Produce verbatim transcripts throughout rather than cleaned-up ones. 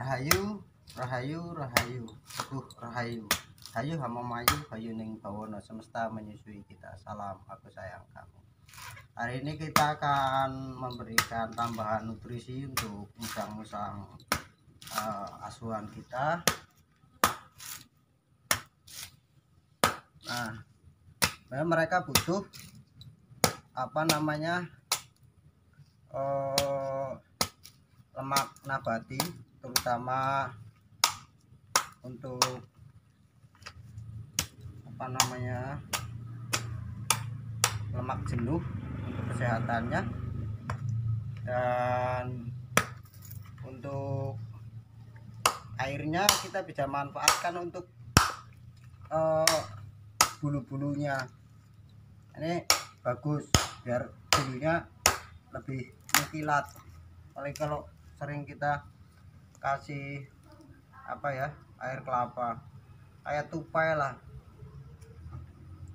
Rahayu, Rahayu, Rahayu, Teguh Rahayu, Hayu Hamamayu, Hayuning Bawono Semesta menyusui kita. Salam aku sayang kamu. Hari ini kita akan memberikan tambahan nutrisi untuk musang-musang uh, asuhan kita. Nah, mereka butuh apa namanya uh, lemak nabati, terutama untuk apa namanya lemak jenuh untuk kesehatannya, dan untuk airnya kita bisa manfaatkan untuk uh, bulu-bulunya. Ini bagus biar bulunya lebih mengkilat. Paling kalau sering kita kasih apa ya, air kelapa kayak tupai lah.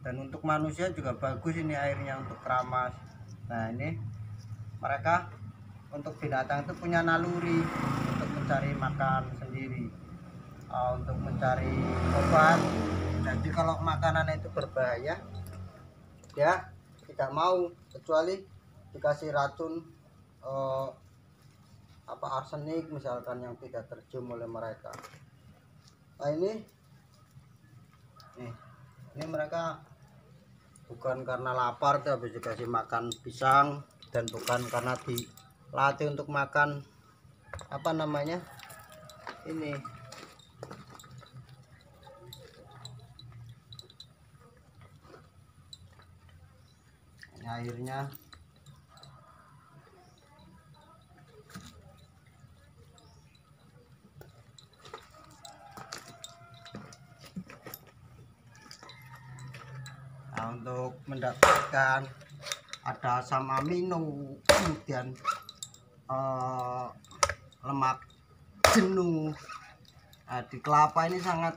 Dan untuk manusia juga bagus ini airnya untuk keramas. Nah, ini mereka untuk binatang itu punya naluri untuk mencari makan sendiri, uh, untuk mencari obat. Jadi kalau makanannya itu berbahaya, ya tidak mau, kecuali dikasih racun eh, apa arsenik misalkan yang tidak tercium oleh mereka. Nah, ini nih, ini mereka bukan karena lapar tapi dikasih makan pisang, dan bukan karena dilatih untuk makan apa namanya ini. Airnya nah, untuk mendapatkan ada asam amino, kemudian eh, lemak jenuh. Nah, di kelapa ini sangat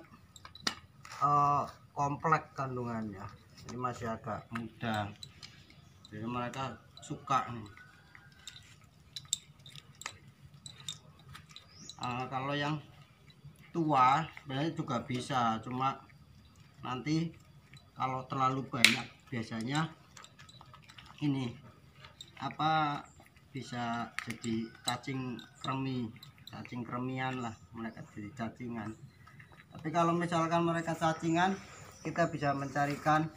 eh, kompleks kandungannya, ini masih agak muda. Jadi mereka suka nih. Uh, kalau yang tua sebenarnya juga bisa, cuma nanti kalau terlalu banyak biasanya ini apa bisa jadi cacing kremi, cacing kremian lah, mereka jadi cacingan. Tapi kalau misalkan mereka cacingan, kita bisa mencarikan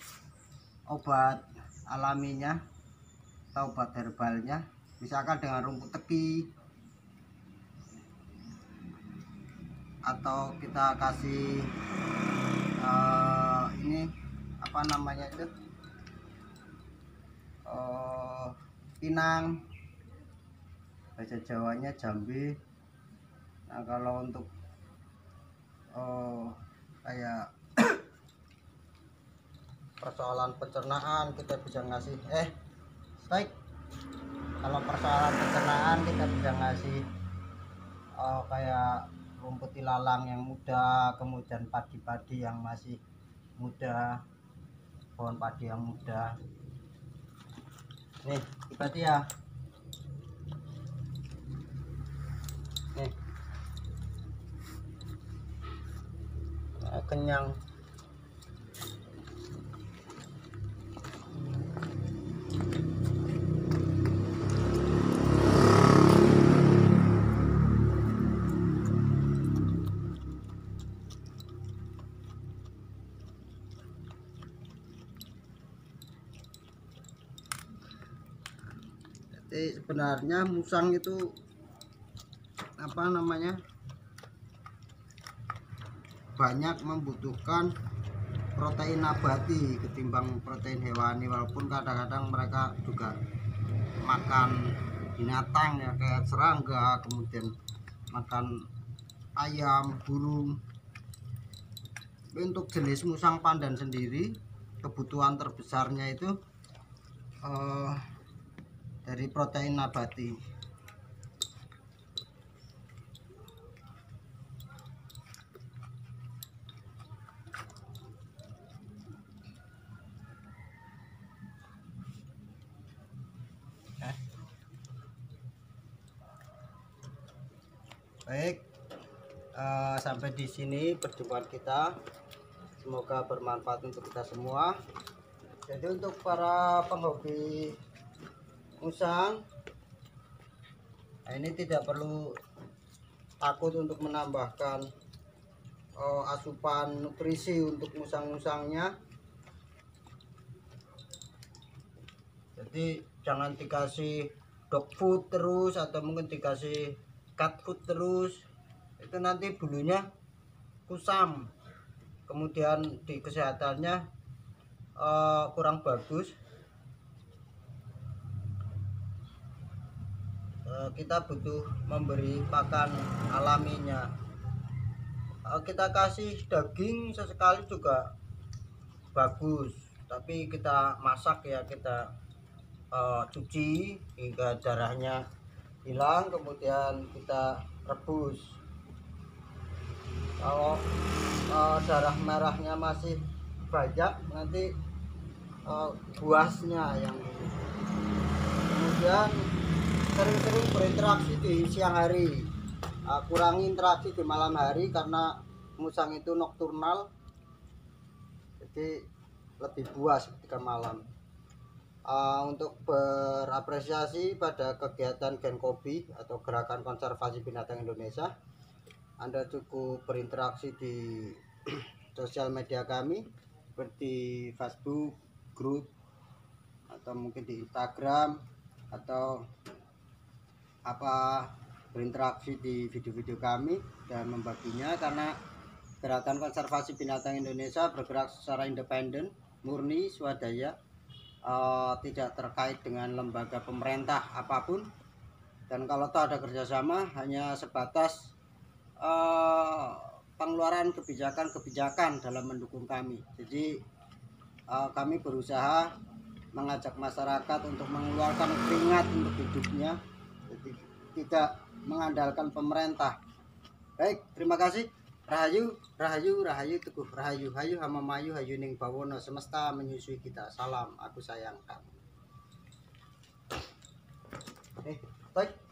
obat alaminya atau obat herbalnya, misalkan dengan rumput teki, atau kita kasih uh, ini apa namanya itu uh, pinang, bahasa Jawanya jambi. Nah, kalau untuk uh, kayak persoalan pencernaan kita bisa ngasih eh baik kalau persoalan pencernaan kita bisa ngasih oh, kayak rumput ilalang yang muda, kemudian padi-padi yang masih muda, pohon padi yang muda nih padi ya nih nah, kenyang. Jadi sebenarnya musang itu apa namanya banyak membutuhkan protein nabati ketimbang protein hewani, walaupun kadang-kadang mereka juga makan binatang ya, kayak serangga, kemudian makan ayam, burung. Untuk jenis musang pandan sendiri kebutuhan terbesarnya itu eh, dari protein nabati. Baik. uh, sampai di sini perjumpaan kita. Semoga bermanfaat untuk kita semua. Jadi untuk para penghobi musang, nah ini tidak perlu takut untuk menambahkan uh, asupan nutrisi untuk musang-musangnya. Jadi jangan dikasih dog food terus atau mungkin dikasih cat food terus, itu nanti bulunya kusam, kemudian di kesehatannya uh, kurang bagus. Kita butuh memberi pakan alaminya. Kita kasih daging sesekali juga bagus, tapi kita masak ya, kita uh, cuci hingga darahnya hilang, kemudian kita rebus. Kalau uh, darah merahnya masih banyak, nanti uh, buasnya yang ini. Kemudian sering-sering berinteraksi di siang hari, uh, kurangi interaksi di malam hari karena musang itu nokturnal, jadi lebih buas ketika malam. Uh, untuk berapresiasi pada kegiatan Genkobi atau Gerakan Konservasi Binatang Indonesia, Anda cukup berinteraksi di sosial media kami seperti Facebook, grup, atau mungkin di Instagram, atau apa berinteraksi di video-video kami dan membaginya, karena Gerakan Konservasi Binatang Indonesia bergerak secara independen, murni, swadaya, uh, tidak terkait dengan lembaga pemerintah apapun, dan kalau tak ada kerjasama hanya sebatas uh, pengeluaran kebijakan-kebijakan dalam mendukung kami. Jadi uh, kami berusaha mengajak masyarakat untuk mengeluarkan keringat untuk hidupnya, tidak mengandalkan pemerintah. Baik, terima kasih. Rahayu, Rahayu, Rahayu, Teguh Rahayu, Hayu Hamamayu, Hayuning Bawono Semesta menyusui kita. Salam, aku sayang kamu. Eh, baik.